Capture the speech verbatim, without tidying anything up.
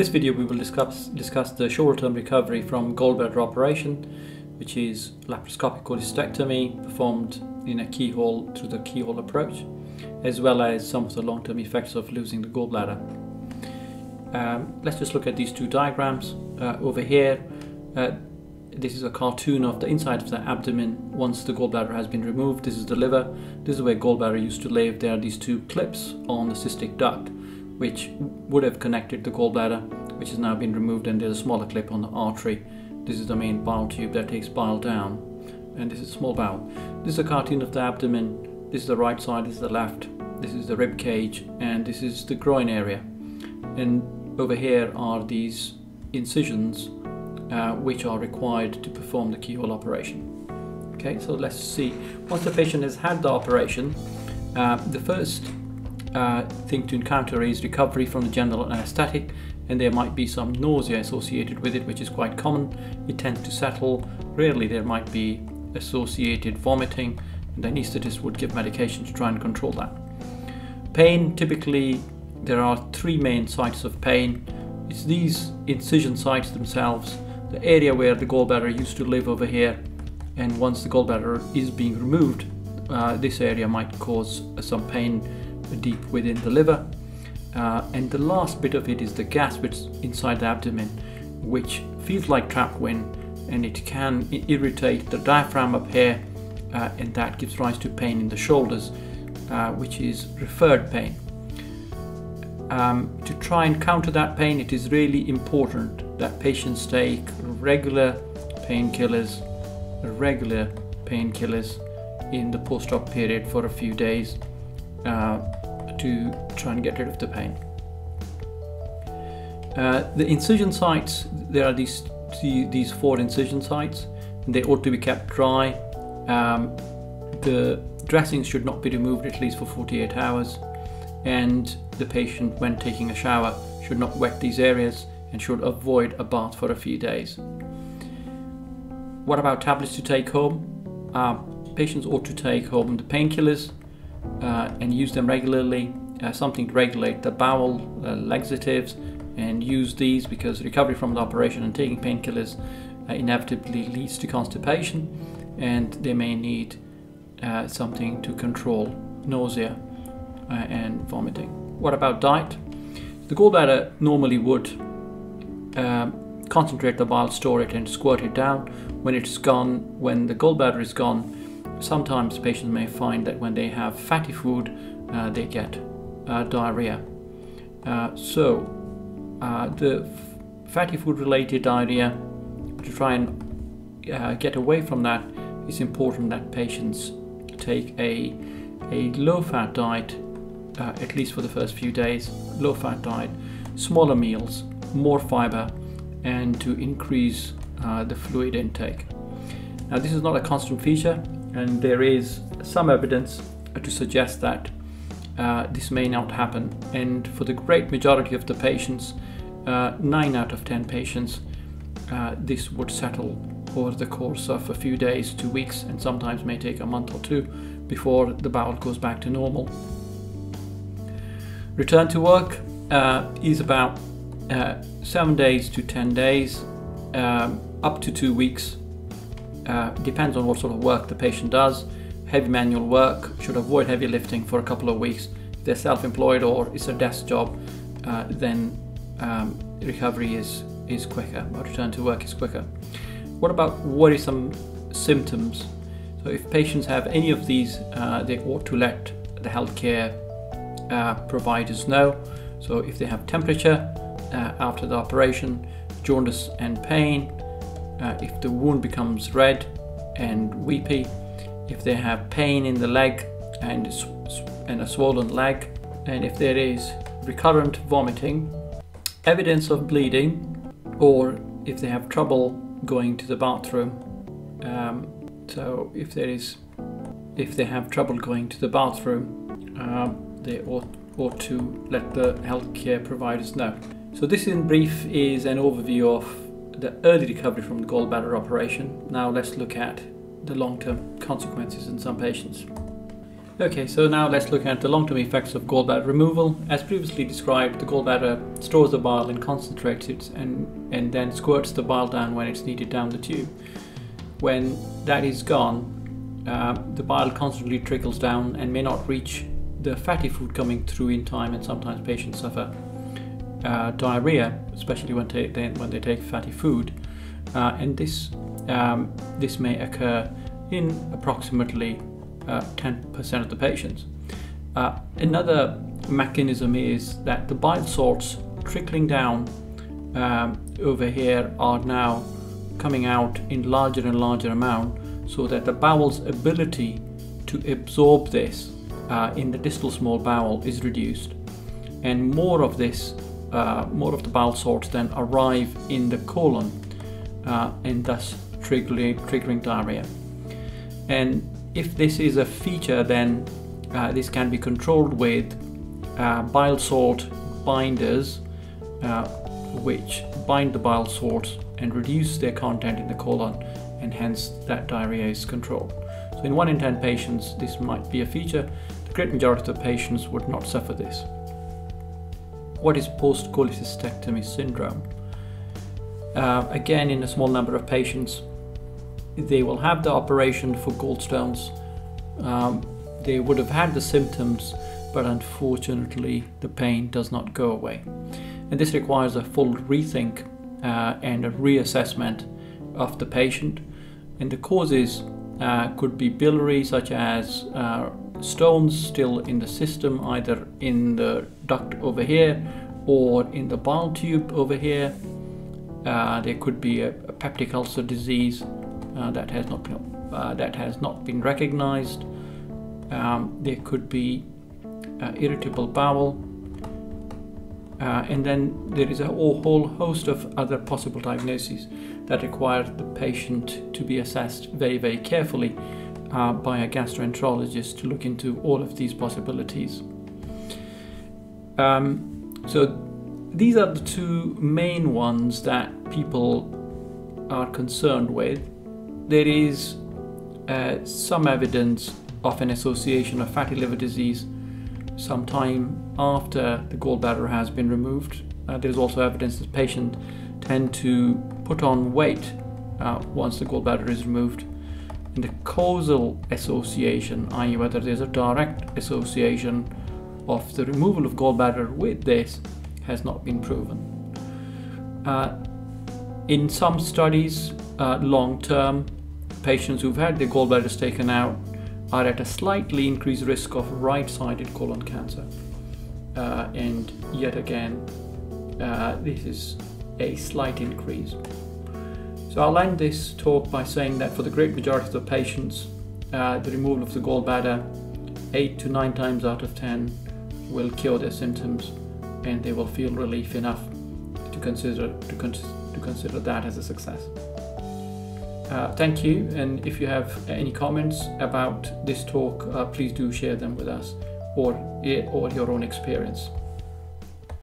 this video we will discuss, discuss the shorter-term recovery from gallbladder operation, which is laparoscopic cholecystectomy performed in a keyhole through the keyhole approach, as well as some of the long-term effects of losing the gallbladder. Um, let's just look at these two diagrams. Uh, over here, uh, this is a cartoon of the inside of the abdomen once the gallbladder has been removed. This is the liver. This is where gallbladder used to live. There are these two clips on the cystic duct, which would have connected the gallbladder, which has now been removed, and there's a smaller clip on the artery. This is the main bile tube that takes bile down, and this is small bowel. This is a cartoon of the abdomen. This is the right side, this is the left, this is the rib cage, and this is the groin area. And over here are these incisions uh, which are required to perform the keyhole operation. Okay, so let's see. Once the patient has had the operation, uh, the first uh, thing to encounter is recovery from the general anesthetic, and there might be some nausea associated with it, which is quite common. It tends to settle. Rarely there might be associated vomiting, and the anesthetist would give medication to try and control that. Pain, typically there are three main sites of pain. It's these incision sites themselves, the area where the gallbladder used to live over here, and once the gallbladder is being removed, uh, this area might cause some pain deep within the liver. Uh, and the last bit of it is the gas which is inside the abdomen, which feels like trapped wind, and it can irritate the diaphragm up here, uh, and that gives rise to pain in the shoulders, uh, which is referred pain. Um, to try and counter that pain, it is really important that patients take regular painkillers, regular painkillers in the post-op period for a few days uh, to try and get rid of the pain. Uh, the incision sites, there are these these four incision sites, and they ought to be kept dry. Um, the dressings should not be removed at least for forty-eight hours, and the patient, when taking a shower, should not wet these areas and should avoid a bath for a few days. What about tablets to take home? Uh, patients ought to take home the painkillers uh, and use them regularly, uh, something to regulate the bowel, uh, laxatives, and use these, because recovery from the operation and taking painkillers uh, inevitably leads to constipation, and they may need uh, something to control nausea uh, and vomiting. What about diet? The gallbladder normally would um, concentrate the bile, store it, and squirt it down. When it's gone, when the gallbladder is gone, sometimes patients may find that when they have fatty food, uh, they get uh, diarrhea. Uh, so Uh, the fatty food-related diarrhea, to try and uh, get away from that, it's important that patients take a, a low-fat diet, uh, at least for the first few days, low-fat diet, smaller meals, more fiber, and to increase uh, the fluid intake. Now, this is not a constant feature, and there is some evidence to suggest that Uh, this may not happen, and for the great majority of the patients, uh, nine out of ten patients, uh, this would settle over the course of a few days, two weeks, and sometimes may take a month or two before the bowel goes back to normal. Return to work uh, is about uh, seven days to ten days, um, up to two weeks, uh, depends on what sort of work the patient does. Heavy manual work, should avoid heavy lifting for a couple of weeks. If they're self-employed or it's a desk job, uh, then um, recovery is, is quicker, or return to work is quicker. What about worrisome symptoms? So if patients have any of these, uh, they ought to let the healthcare uh, providers know. So if they have temperature uh, after the operation, jaundice and pain, uh, if the wound becomes red and weepy, if they have pain in the leg and, and a swollen leg, and if there is recurrent vomiting, evidence of bleeding, or if they have trouble going to the bathroom. Um, so if there is, if they have trouble going to the bathroom, uh, they ought, ought to let the healthcare providers know. So this in brief is an overview of the early recovery from the gallbladder operation. Now let's look at the long-term consequences in some patients. Okay, so now let's look at the long-term effects of gallbladder removal. As previously described, the gallbladder stores the bile and concentrates it and, and then squirts the bile down when it's needed down the tube. When that is gone, uh, the bile constantly trickles down and may not reach the fatty food coming through in time, and sometimes patients suffer uh, diarrhea, especially when they, they, when they take fatty food. Uh, and this, um, this may occur in approximately ten percent uh, of the patients. Uh, another mechanism is that the bile salts trickling down um, over here are now coming out in larger and larger amount, so that the bowel's ability to absorb this uh, in the distal small bowel is reduced, and more of this, uh, more of the bile salts then arrive in the colon uh, and thus triggering, triggering diarrhea. And if this is a feature, then uh, this can be controlled with uh, bile salt binders, uh, which bind the bile salts and reduce their content in the colon, and hence that diarrhea is controlled. So in one in ten patients, this might be a feature. The great majority of the patients would not suffer this. What is post-cholecystectomy syndrome? Uh, again, in a small number of patients, they will have the operation for gallstones. Um, they would have had the symptoms, but unfortunately the pain does not go away, and this requires a full rethink uh, and a reassessment of the patient. And the causes uh, could be biliary, such as uh, stones still in the system, either in the duct over here or in the bile tube over here. Uh, there could be a, a peptic ulcer disease Uh, that has not been, uh, that has not been recognized. Um, there could be uh, irritable bowel, uh, and then there is a whole host of other possible diagnoses that require the patient to be assessed very, very carefully uh, by a gastroenterologist to look into all of these possibilities. Um, so these are the two main ones that people are concerned with. There is uh, some evidence of an association of fatty liver disease sometime after the gallbladder has been removed. Uh, there is also evidence that patients tend to put on weight uh, once the gallbladder is removed. And the causal association, that is whether there is a direct association of the removal of gallbladder with this, has not been proven. Uh, in some studies, uh, long-term, patients who've had their gallbladders taken out are at a slightly increased risk of right-sided colon cancer. Uh, and yet again, uh, this is a slight increase. So I'll end this talk by saying that for the great majority of the patients, uh, the removal of the gallbladder, eight to nine times out of ten, will cure their symptoms, and they will feel relief enough to consider, to consider, to consider that as a success. Uh, thank you, and if you have any comments about this talk, uh, please do share them with us, or, or your own experience.